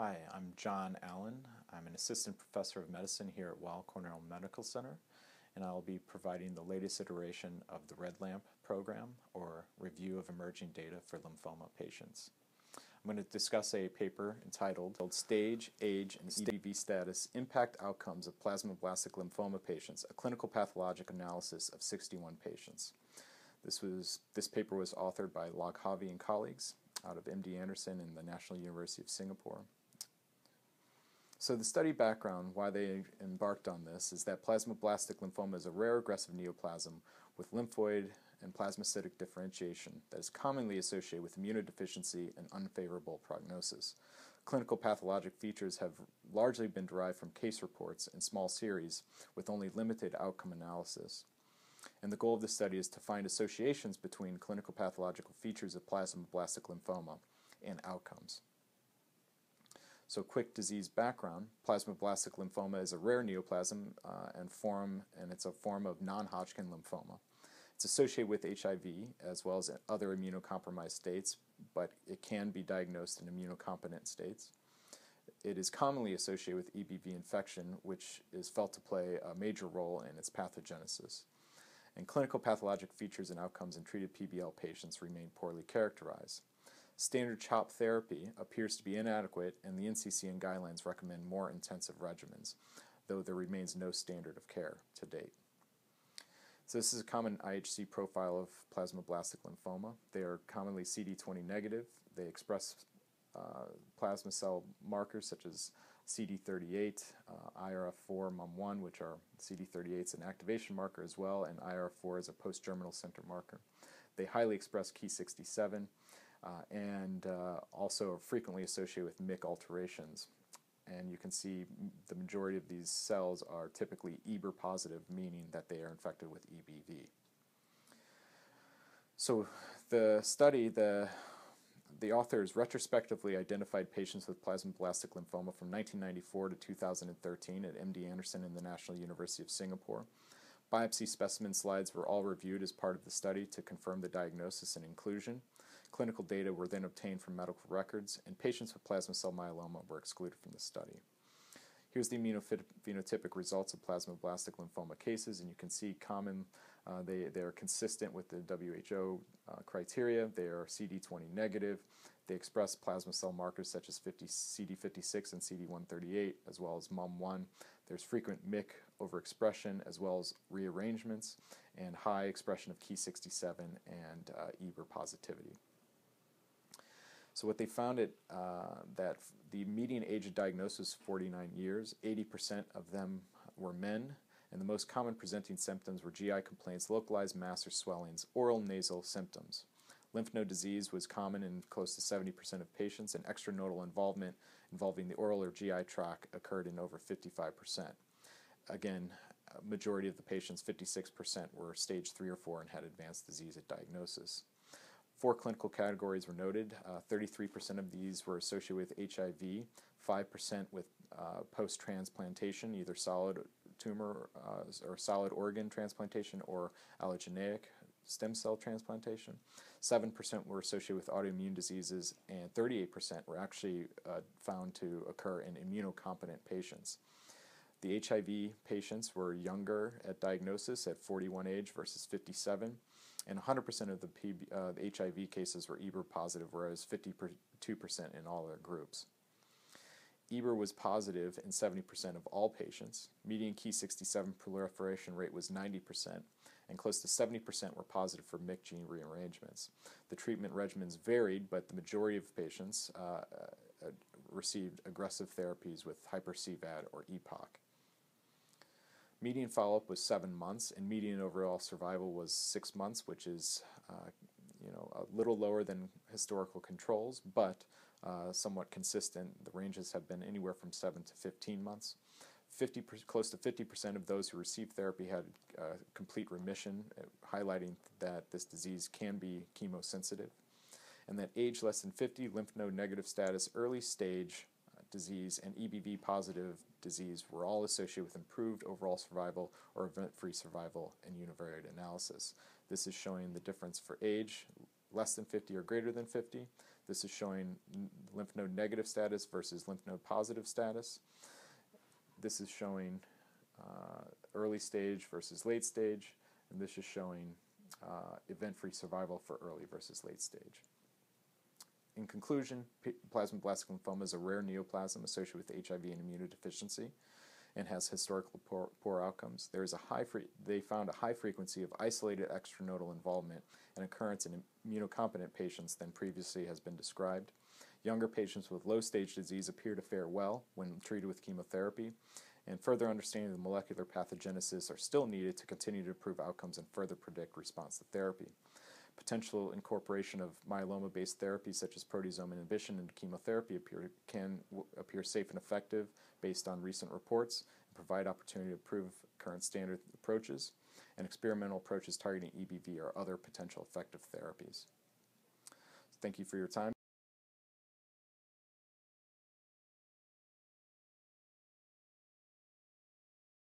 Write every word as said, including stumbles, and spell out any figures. Hi, I'm John Allen. I'm an assistant professor of medicine here at Weill Cornell Medical Center, and I'll be providing the latest iteration of the Red Lamp program, or Review of Emerging Data for Lymphoma Patients. I'm going to discuss a paper entitled Stage, Age, and E B V Status Impact Outcomes of Plasmablastic Lymphoma Patients, a Clinical Pathologic Analysis of sixty-one Patients. This, was, this paper was authored by Loghavi and colleagues out of M D Anderson and the National University of Singapore. So the study background, why they embarked on this, is that plasmablastic lymphoma is a rare aggressive neoplasm with lymphoid and plasmacytic differentiation that is commonly associated with immunodeficiency and unfavorable prognosis. Clinical pathologic features have largely been derived from case reports and small series with only limited outcome analysis. And the goal of the study is to find associations between clinical pathological features of plasmablastic lymphoma and outcomes. So quick disease background, plasmablastic lymphoma is a rare neoplasm uh, and, form, and it's a form of non-Hodgkin lymphoma. It's associated with H I V as well as other immunocompromised states, but it can be diagnosed in immunocompetent states. It is commonly associated with E B V infection, which is felt to play a major role in its pathogenesis. And clinical pathologic features and outcomes in treated P B L patients remain poorly characterized. Standard CHOP therapy appears to be inadequate, and the N C C N guidelines recommend more intensive regimens, though there remains no standard of care to date. So this is a common I H C profile of plasmablastic lymphoma. They are commonly C D twenty negative. They express uh, plasma cell markers such as C D thirty-eight, uh, I R F four, M U M one, which are C D thirty-eight is an activation marker as well, and I R F four is a post-germinal center marker. They highly express Ki sixty-seven. Uh, and uh, also are frequently associated with M Y C alterations. And you can see the majority of these cells are typically E B E R positive, meaning that they are infected with E B V. So the study, the, the authors retrospectively identified patients with plasmablastic lymphoma from nineteen ninety-four to two thousand thirteen at M D Anderson and the National University of Singapore. Biopsy specimen slides were all reviewed as part of the study to confirm the diagnosis and inclusion. Clinical data were then obtained from medical records, and patients with plasma cell myeloma were excluded from the study. Here's the immunophenotypic results of plasmablastic lymphoma cases, and you can see common, uh, they, they are consistent with the W H O uh, criteria. They are C D twenty negative. They express plasma cell markers such as C D fifty-six and C D one thirty-eight, as well as M U M one. There's frequent M Y C overexpression, as well as rearrangements, and high expression of Ki sixty-seven and uh, E B E R positivity. So what they found is uh, that the median age of diagnosis was forty-nine years. eighty percent of them were men, and the most common presenting symptoms were G I complaints, localized mass or swellings, oral nasal symptoms. Lymph node disease was common in close to seventy percent of patients, and extranodal involvement involving the oral or G I tract occurred in over fifty-five percent. Again, a majority of the patients, fifty-six percent, were stage three or four and had advanced disease at diagnosis. Four clinical categories were noted. thirty-three percent of these were associated with H I V, five percent with uh, post-transplantation, either solid tumor uh, or solid organ transplantation or allogeneic stem cell transplantation. seven percent were associated with autoimmune diseases, and thirty-eight percent were actually uh, found to occur in immunocompetent patients. The H I V patients were younger at diagnosis at forty-one age versus fifty-seven. And one hundred percent of the, P B, uh, the H I V cases were E B E R positive, whereas fifty-two percent in all their groups. E B E R was positive in seventy percent of all patients. Median Ki sixty-seven proliferation rate was ninety percent, and close to seventy percent were positive for M Y C gene rearrangements. The treatment regimens varied, but the majority of patients uh, uh, received aggressive therapies with hyper-C VAD or E P O C. Median follow-up was seven months, and median overall survival was six months, which is uh, you know, a little lower than historical controls, but uh, somewhat consistent. The ranges have been anywhere from seven to fifteen months. fifty per, close to fifty percent of those who received therapy had uh, complete remission, highlighting that this disease can be chemosensitive, and that age less than fifty, lymph node negative status, early stage disease, and E B V positive disease were all associated with improved overall survival or event-free survival in univariate analysis. This is showing the difference for age, less than fifty or greater than fifty. This is showing lymph node negative status versus lymph node positive status. This is showing uh, early stage versus late stage, and this is showing uh, event-free survival for early versus late stage. In conclusion, plasmablastic lymphoma is a rare neoplasm associated with H I V and immunodeficiency and has historical poor, poor outcomes. There is a high fre they found a high frequency of isolated extranodal involvement and occurrence in immunocompetent patients than previously has been described. Younger patients with low-stage disease appear to fare well when treated with chemotherapy, and further understanding of the molecular pathogenesis are still needed to continue to improve outcomes and further predict response to therapy. Potential incorporation of myeloma-based therapies such as proteasome inhibition and chemotherapy appear, can w appear safe and effective based on recent reports and provide opportunity to improve current standard approaches and experimental approaches targeting E B V or other potential effective therapies. Thank you for your time.